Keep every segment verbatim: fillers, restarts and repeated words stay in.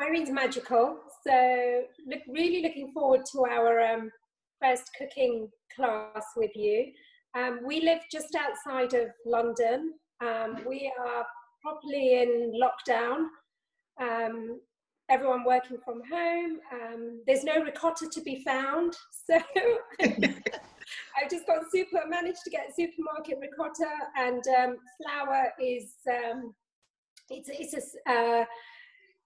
Irene's magical, so look, really looking forward to our um, first cooking class with you. Um, we live just outside of London. Um, we are properly in lockdown, um, everyone working from home. Um, there's no ricotta to be found, so I've just got super, managed to get supermarket ricotta, and um, flour is, um, it's, it's a, uh,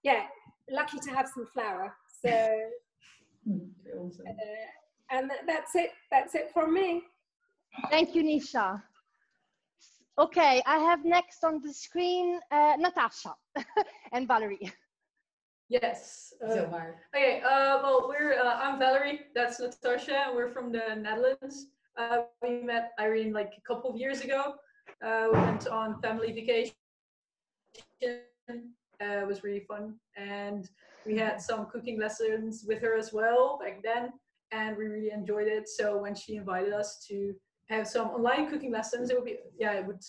yeah, lucky to have some flour. So, awesome. uh, and th that's it, that's it from me. Thank you, Nisha. Okay, I have next on the screen, uh, Natasha and Valerie. Yes. Uh, so okay. Uh, well, we're uh, I'm Valerie. That's Natasha. We're from the Netherlands. Uh, we met Irene like a couple of years ago. Uh, we went on family vacation. Uh, it was really fun, and we had some cooking lessons with her as well back then, and we really enjoyed it. So when she invited us to have some online cooking lessons, it would be yeah, it would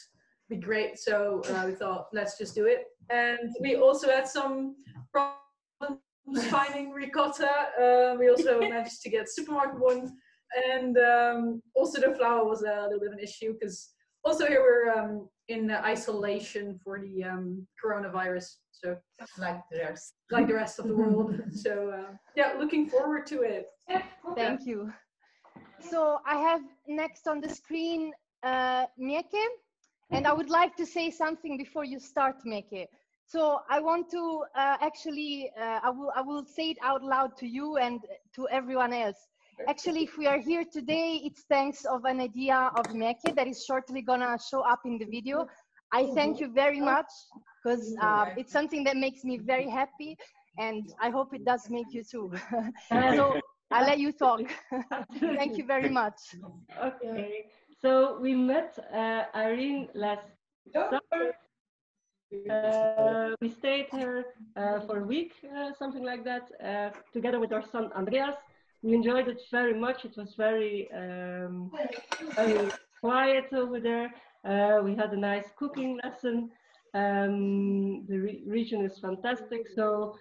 be great. So uh, we thought, let's just do it, and we also had some problems finding ricotta. Uh, we also managed to get supermarket one, and um, also the flour was a little bit of an issue because also here we're um, in isolation for the um, coronavirus. So like the rest, like the rest of the world. So uh, yeah, looking forward to it. Thank you. So I have next on the screen uh, Mieke, and I would like to say something before you start, Mieke. So I want to uh, actually, uh, I will, I will say it out loud to you and to everyone else. Actually, if we are here today, it's thanks of an idea of Mieke that is shortly gonna show up in the video. I thank you very much because uh, it's something that makes me very happy, and I hope it does make you too. So I'll let you talk. Thank you very much. Okay. So we met uh, Irene last summer. Uh, we stayed here uh, for a week, uh, something like that, uh, together with our son Andreas. We enjoyed it very much. It was very, um, very quiet over there. Uh, we had a nice cooking lesson. Um, the re region is fantastic. So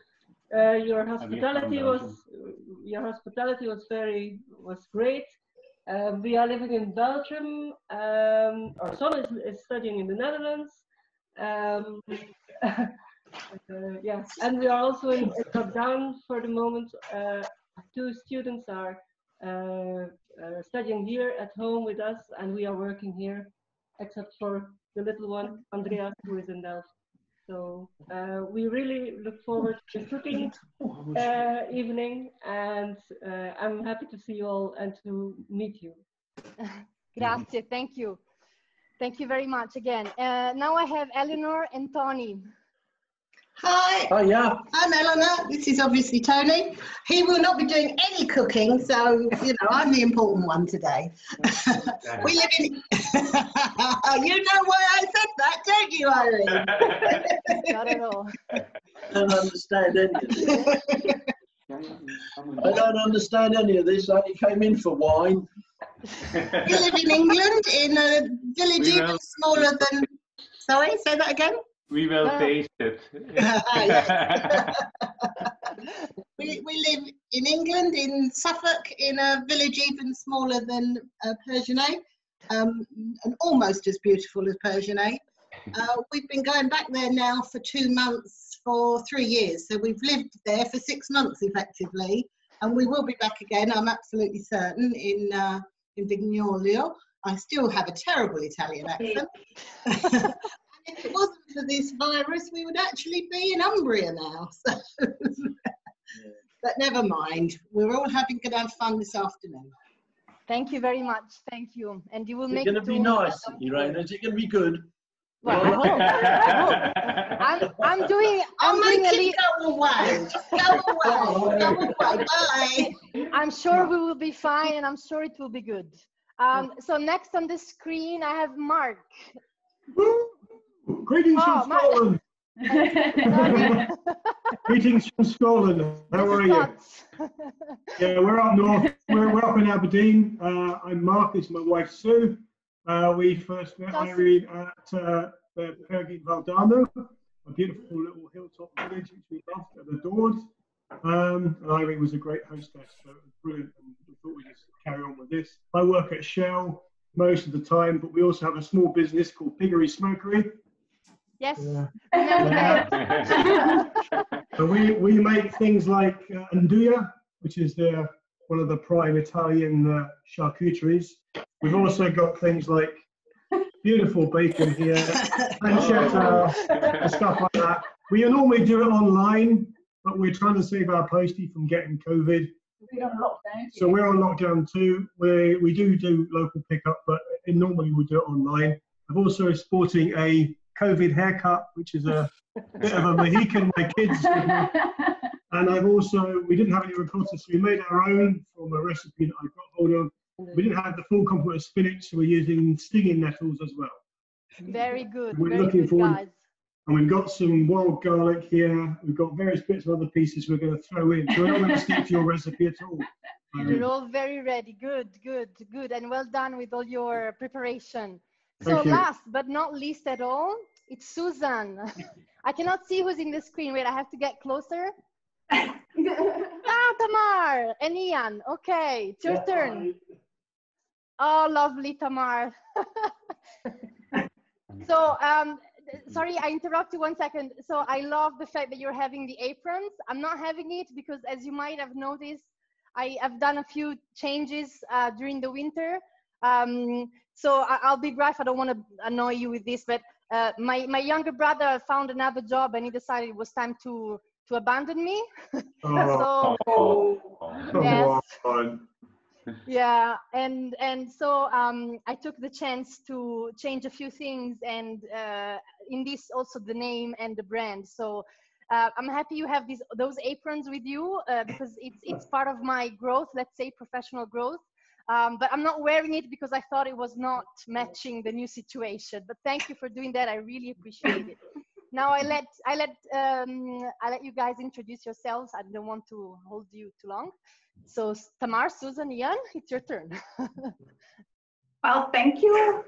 uh, your hospitality was your hospitality was very was great. Uh, we are living in Belgium. Um, our son is, is studying in the Netherlands. Um, uh, yeah, and we are also in lockdown for the moment. Uh, two students are uh, uh, studying here at home with us, and we are working here, except for the little one, Andreas, who is in Delft. So uh, we really look forward to cooking uh, evening, and uh, I'm happy to see you all and to meet you. Grazie, thank you. Thank you very much again. Uh, now I have Eleanor and Tony. Hi. Oh, yeah. I'm Eleanor. This is obviously Tony. He will not be doing any cooking, so, you know, I'm the important one today. We live in... You know why I said that, don't you, Irene? Not at all. I don't understand any of this. I don't understand any of this. I only came in for wine. You live in England, in a village even will... smaller than... Sorry, say that again? We will oh. taste it. we, we live in England, in Suffolk, in a village even smaller than uh, Pergine, um, and almost as beautiful as Pergine. Uh, we've been going back there now for two months for three years, so we've lived there for six months effectively, and we will be back again, I'm absolutely certain, in, uh, in Vignolio. I still have a terrible Italian accent. If it wasn't for this virus, we would actually be in Umbria now. So. But never mind. We're all having good fun this afternoon. Thank you very much. Thank you. And you will You're make gonna it be nice, Irene. It's going to be good. Well, I hope. I hope. I'm, I'm doing. I'm I'll doing make a it go away. Go away. Go away. Bye. I'm sure we will be fine, and I'm sure it will be good. Um, so next on the screen, I have Mark. Greetings oh, from Scotland. Greetings from Scotland. How are you? Yeah, we're up north. We're, we're up in Aberdeen. Uh, I'm Mark. This is my wife Sue. Uh, we first met Irene at uh, Pergit Valdano a beautiful little hilltop village which we loved and adored. Um, and Irene was a great hostess, so it was brilliant, and we thought we'd just carry on with this. I work at Shell most of the time, but we also have a small business called Piggery Smokery. Yes. Yeah. Yeah. So we, we make things like uh, nduja, which is the, one of the prime Italian uh, charcuteries. We've also got things like beautiful bacon here, pancetta, and stuff like that. We normally do it online, but we're trying to save our postie from getting COVID. We're on lockdown. So we're on lockdown too. We, we do do local pickup, but normally we do it online. I'm also sporting a COVID haircut, which is a bit of a Mohican, my kids. And I've also, we didn't have any ricotta, so we made our own from a recipe that I got hold of. We didn't have the full complement of spinach, so we're using stinging nettles as well. Very good. We're very looking good, forward. Guys. And we've got some wild garlic here. We've got various bits of other pieces we're going to throw in. So we're not going to stick to your recipe at all. Um, You're all very ready. Good, good, good. And well done with all your preparation. So last but not least at all, it's Susan. I cannot see who's in the screen. Wait, I have to get closer. Ah, Tamar and Ian. Okay, it's your yeah, turn. Hi. Oh, lovely, Tamar. So, um, sorry, I interrupt you one second. So I love the fact that you're having the aprons. I'm not having it because, as you might have noticed, I have done a few changes uh, during the winter. Um, so I, I'll be brief. I don't want to annoy you with this, but uh, my, my younger brother found another job and he decided it was time to, to abandon me. Oh, so, yes. Oh, yeah, and and so um, I took the chance to change a few things, and uh, in this also the name and the brand. So uh, I'm happy you have these those aprons with you uh, because it's it's part of my growth, let's say professional growth. Um, but I'm not wearing it because I thought it was not matching the new situation. But thank you for doing that. I really appreciate it. Now I let I let um, I let you guys introduce yourselves. I don't want to hold you too long. So Tamar, Susan, Ian, it's your turn. Well, thank you.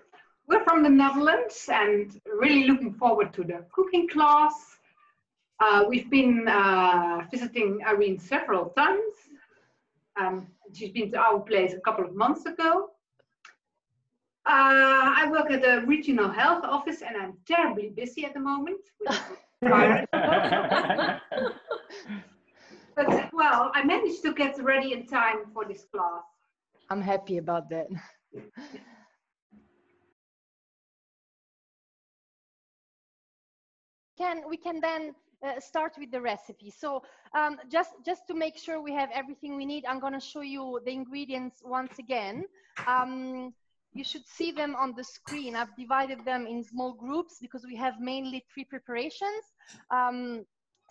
We're from the Netherlands and really looking forward to the cooking class. Uh, we've been uh, visiting Irene several times. Um, she's been to our place a couple of months ago. Uh, I work at the regional health office and I'm terribly busy at the moment. But, well, I managed to get ready in time for this class. I'm happy about that. Can, we can then uh, start with the recipe. So um, just, just to make sure we have everything we need, I'm going to show you the ingredients once again. Um, you should see them on the screen. I've divided them in small groups because we have mainly three preparations. Um,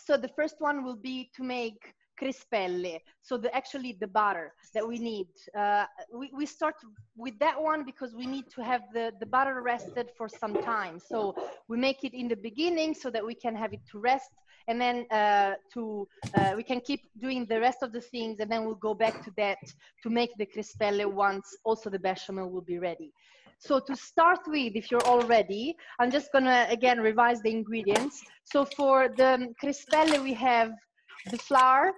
So the first one will be to make crespelle, so the, actually the butter that we need. Uh, we, we start with that one because we need to have the, the butter rested for some time. So we make it in the beginning so that we can have it to rest, and then uh, to, uh, we can keep doing the rest of the things, and then we'll go back to that to make the crespelle once also the bechamel will be ready. So to start with, if you're all ready, I'm just going to, again, revise the ingredients. So for the crespelle, we have the flour,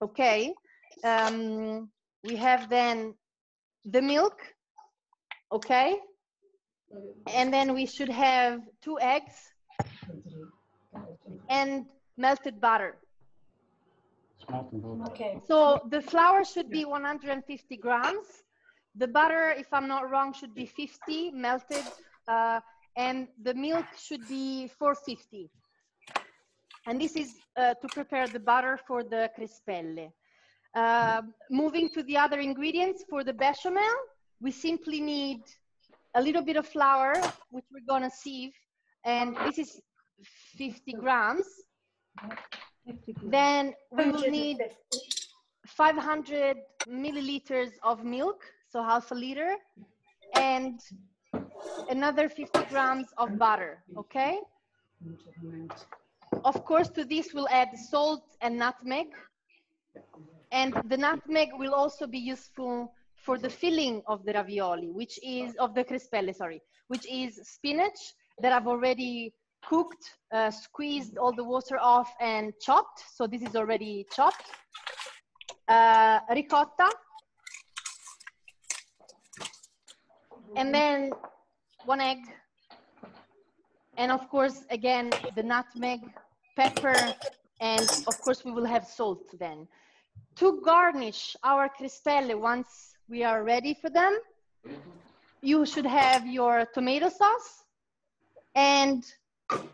okay. Um, we have then the milk, okay. And then we should have two eggs and melted butter. Okay. So the flour should be one hundred fifty grams. The butter, if I'm not wrong, should be fifty melted, uh, and the milk should be four fifty. And this is uh, to prepare the butter for the crespelle. Uh, moving to the other ingredients for the bechamel, we simply need a little bit of flour, which we're gonna sieve, and this is fifty grams. Then we will need five hundred milliliters of milk. So half a liter and another fifty grams of butter, okay? Of course, to this we'll add salt and nutmeg. And the nutmeg will also be useful for the filling of the ravioli, which is, of the crespelle, sorry, which is spinach that I've already cooked, uh, squeezed all the water off and chopped. So this is already chopped. Uh, ricotta. And then one egg. And of course, again, the nutmeg, pepper, and of course we will have salt then. To garnish our crespelle once we are ready for them, you should have your tomato sauce. And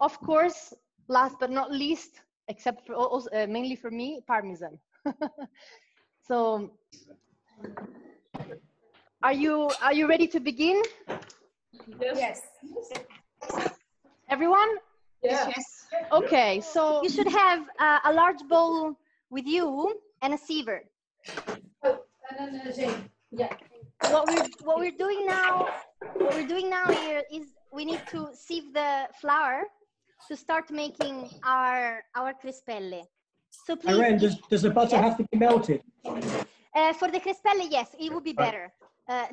of course, last but not least, except for also, uh, mainly for me, Parmesan. So, are you, are you ready to begin? Yes. Yes. Everyone? Yes. Yes. Okay, so you should have uh, a large bowl with you and a sieve. Yeah. What we're, what we're doing now, what we're doing now here is we need to sieve the flour to start making our our crespelle. So please. Irene, does, does the butter yes. have to be melted? Uh, for the crespelle, yes, it would be better. Uh,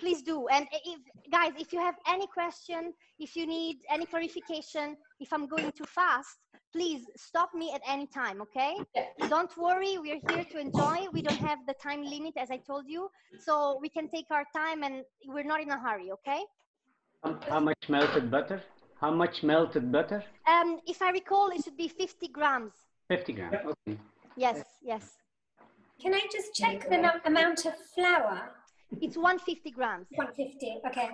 please do. And if, guys, if you have any question, if you need any clarification, if I'm going too fast, please stop me at any time, okay? Don't worry, we're here to enjoy. We don't have the time limit, as I told you, so we can take our time and we're not in a hurry, okay? Um, how much melted butter? How much melted butter? Um, if I recall, it should be fifty grams. fifty grams, okay. Yes, yes. Can I just check the amount of flour? It's one hundred fifty grams. one hundred fifty, okay.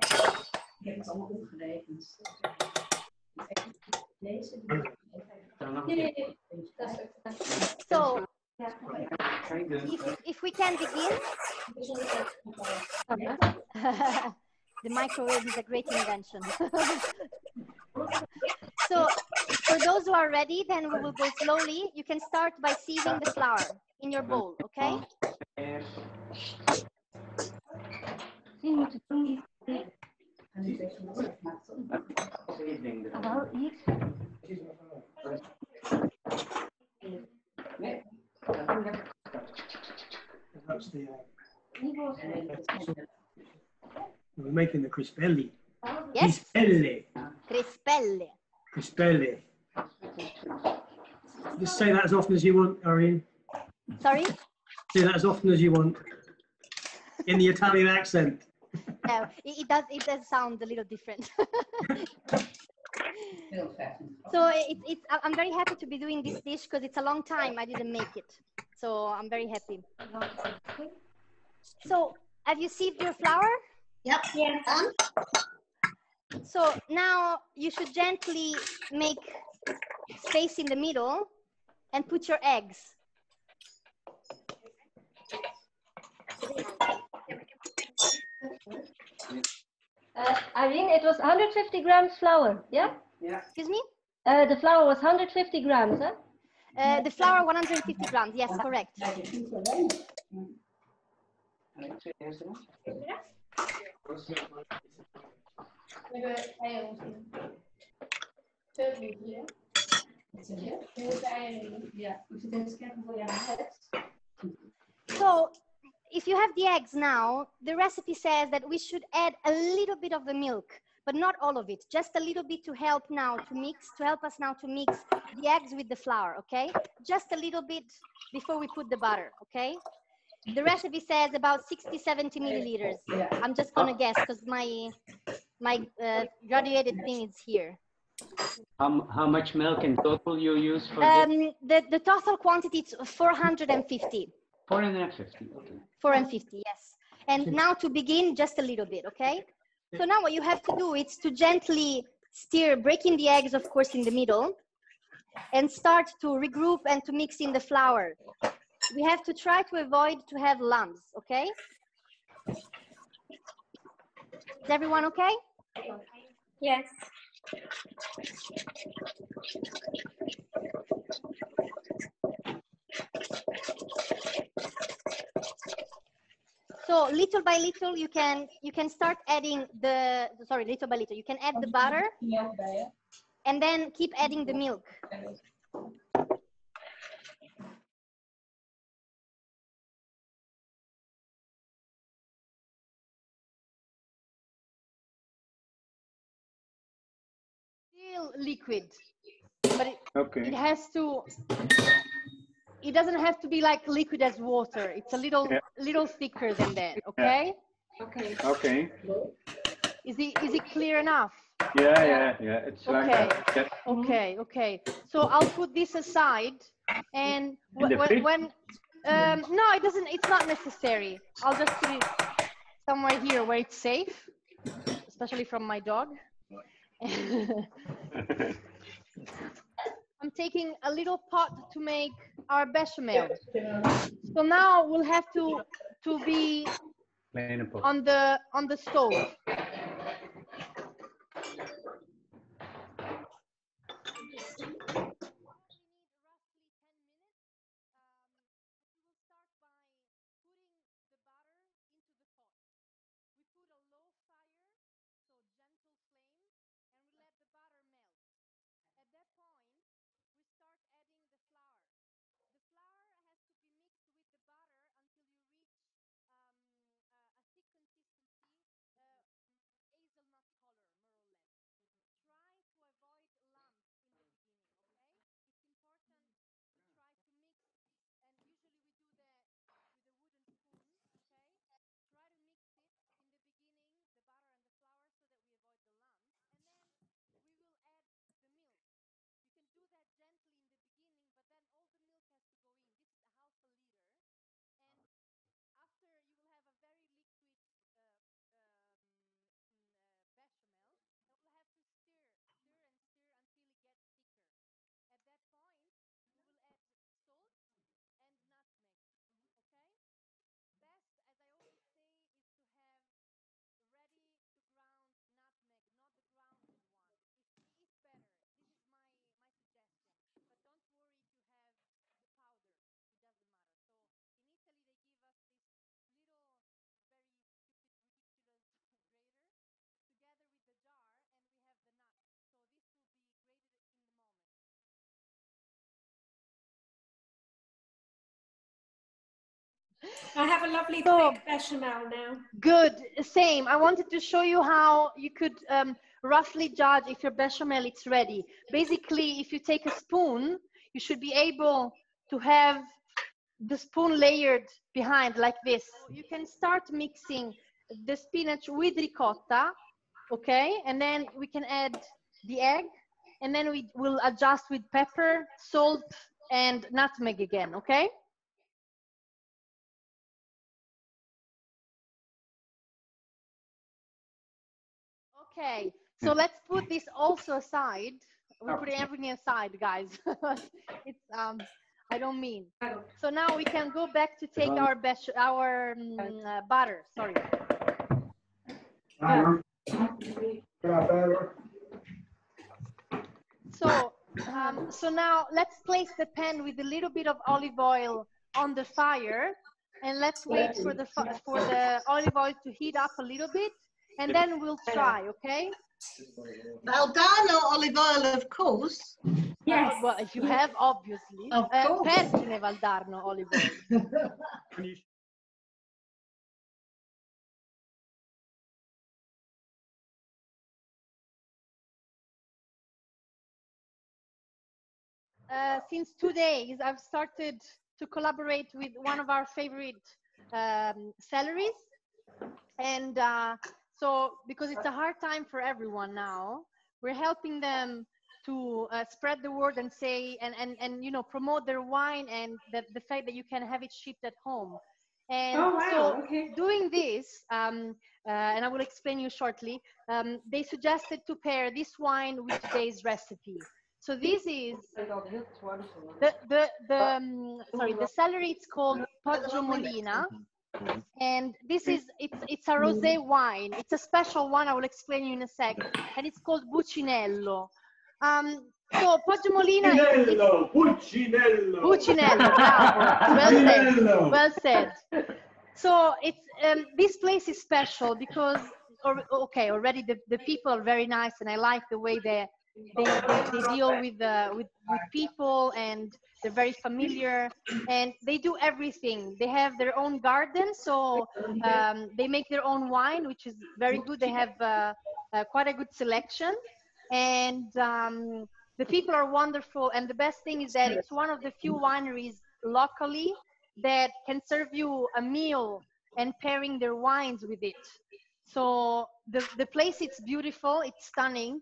So, if, if we can begin. The microwave is a great invention. So, for those who are ready, then we will go slowly. You can start by sieving the flour in your bowl, okay? About each. We're making the crespelle. Yes. Crespelle. Crespelle. Crespelle. Just say that as often as you want, Irene. Sorry? Say that as often as you want. In the Italian accent. No, it, it does. It does sound a little different. So it's. It, I'm very happy to be doing this dish because it's a long time I didn't make it. So I'm very happy. So have you sieved your flour? Yep. Yes. So now you should gently make space in the middle and put your eggs. Uh, Irene, it was one hundred fifty grams flour, yeah? Yeah. Excuse me? Uh, the flour was one hundred fifty grams, huh? Uh, the flour one hundred fifty grams, yes, correct. So, if you have the eggs now, the recipe says that we should add a little bit of the milk, but not all of it, just a little bit to help now to mix, to help us now to mix the eggs with the flour, okay? Just a little bit before we put the butter, okay? The recipe says about sixty, seventy milliliters. I'm just gonna guess because my, my uh, graduated thing is here. How, how much milk in total you use for um, this? The, the total quantity is four hundred fifty. four hundred fifty, okay. four hundred fifty, yes. And now to begin, just a little bit, okay? So now what you have to do is to gently stir, breaking the eggs, of course, in the middle, and start to regroup and to mix in the flour. We have to try to avoid to have lumps, okay? Is everyone okay? Yes. So little by little, you can you can start adding the sorry little by little you can add the butter and then keep adding the milk. Till still liquid, but it, okay. it has to, it doesn't have to be like liquid as water. It's a little, yeah. little thicker than that. Okay. Yeah. Okay. Okay. Is it, is it clear enough? Yeah, yeah, yeah. It's okay. Like that. Yeah. Okay. Okay. So I'll put this aside, and when, when um, no, it doesn't. It's not necessary. I'll just put it somewhere here where it's safe, especially from my dog. I'm taking a little pot to make our bechamel. So now we'll have to to be on the on the stove. I have a lovely so, thick bechamel now. Good, same. I wanted to show you how you could um, roughly judge if your bechamel is ready. Basically, if you take a spoon, you should be able to have the spoon layered behind like this. You can start mixing the spinach with ricotta, okay? And then we can add the egg, and then we will adjust with pepper, salt, and nutmeg again, okay? Okay, so let's put this also aside. We're putting everything aside, guys. it's um, I don't mean. So now we can go back to take our best, our um, uh, butter. Sorry. Uh, so um, so now let's place the pan with a little bit of olive oil on the fire, and let's wait for the for the olive oil to heat up a little bit. And then we'll try, okay? Valdano olive oil, of course. Yes. Uh, well, you have, obviously. Of uh, course. Pergine Valdarno olive oil. uh, since two days, I've started to collaborate with one of our favorite um, celeries. And... Uh, So, because it's a hard time for everyone now, we're helping them to uh, spread the word and say, and, and, and you know, promote their wine and the, the fact that you can have it shipped at home. And oh, wow. so okay. doing this, um, uh, and I will explain you shortly, um, they suggested to pair this wine with today's recipe. So this is, the, the, the, um, sorry, the celery, it's called Poggio Molina. And this is, it's, it's a rosé wine. It's a special one. I will explain you in a sec. And it's called Buccinello. Um, so Poggio Molina. Buccinello, Buccinello. Buccinello, bravo. Well said. Well said. So it's, um, this place is special because, or, okay, already the, the people are very nice, and I like the way they, they, they, they deal with, uh, with, with people, and they're very familiar, and they do everything. They have their own garden, so um, they make their own wine, which is very good. They have uh, uh, quite a good selection. and um, the people are wonderful. And the best thing is that it's one of the few wineries locally that can serve you a meal and pairing their wines with it. So the, the place, it's beautiful, it's stunning.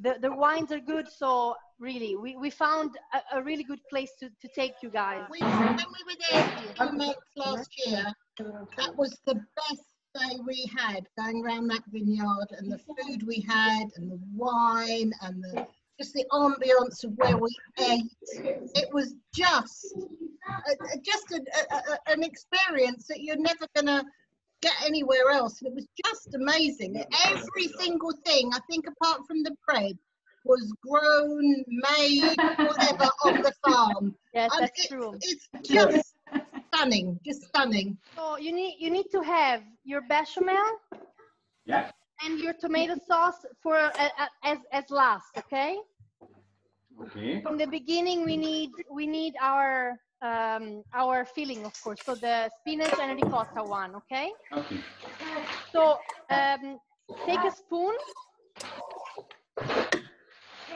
The, the wines are good, so really, we, we found a, a really good place to, to take you guys. We, when we were there two months last year, that was the best day we had, going around that vineyard, and the food we had, and the wine, and the, just the ambience of where we ate. It was just, uh, just a, a, a, an experience that you're never going to get anywhere else. And it was just amazing. Every single thing, I think, apart from the bread, was grown, made, whatever, on the farm. Yes, and that's it, true. It's just stunning, just stunning. So you need you need to have your bechamel, yeah, and your tomato sauce for uh, as as last, okay? Okay. From the beginning, we need we need our um our filling, of course, so the spinach and ricotta one, okay? Okay. So um, take a spoon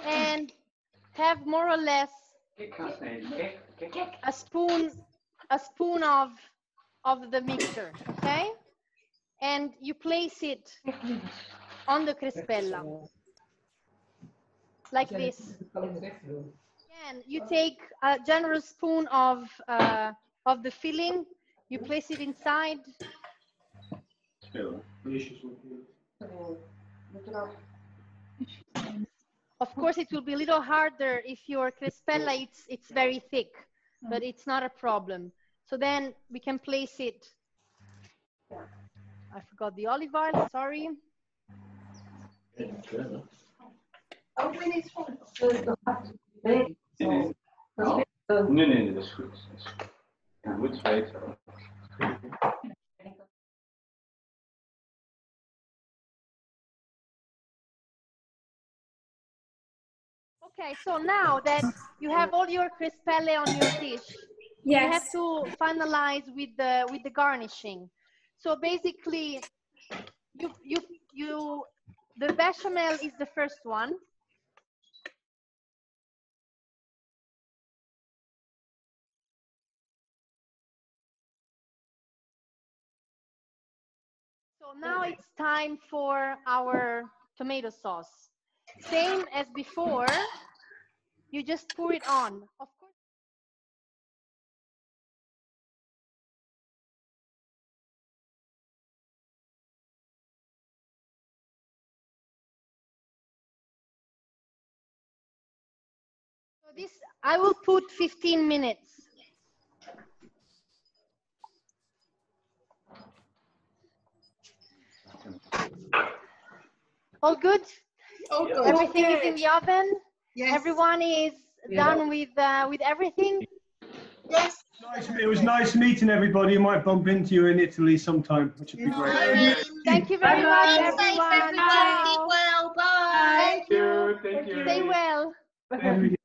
and have more or less a spoon a spoon of of the mixture, okay? And you place it on the crespella like this. And you take a generous spoon of uh, of the filling, you place it inside. Of course, it will be a little harder if your crespella it's it's very thick, but it's not a problem. So then we can place it. I forgot the olive oil. Sorry. Okay, so now that you have all your crespelle on your dish, yes, you have to finalize with the with the garnishing. So basically, you you you the bechamel is the first one. So now it's time for our tomato sauce. Same as before, you just pour it on. Of course. So this, I will put fifteen minutes. All good? Oh, good. Everything okay. Is in the oven. Yes. Everyone is yeah. done with uh, with everything. Yes. Nice. It was nice meeting everybody. I might bump into you in Italy sometime, which would be yeah. great. Irene. Thank you very much, everyone. Stay well. Bye. Thank you. Thank you. Stay well.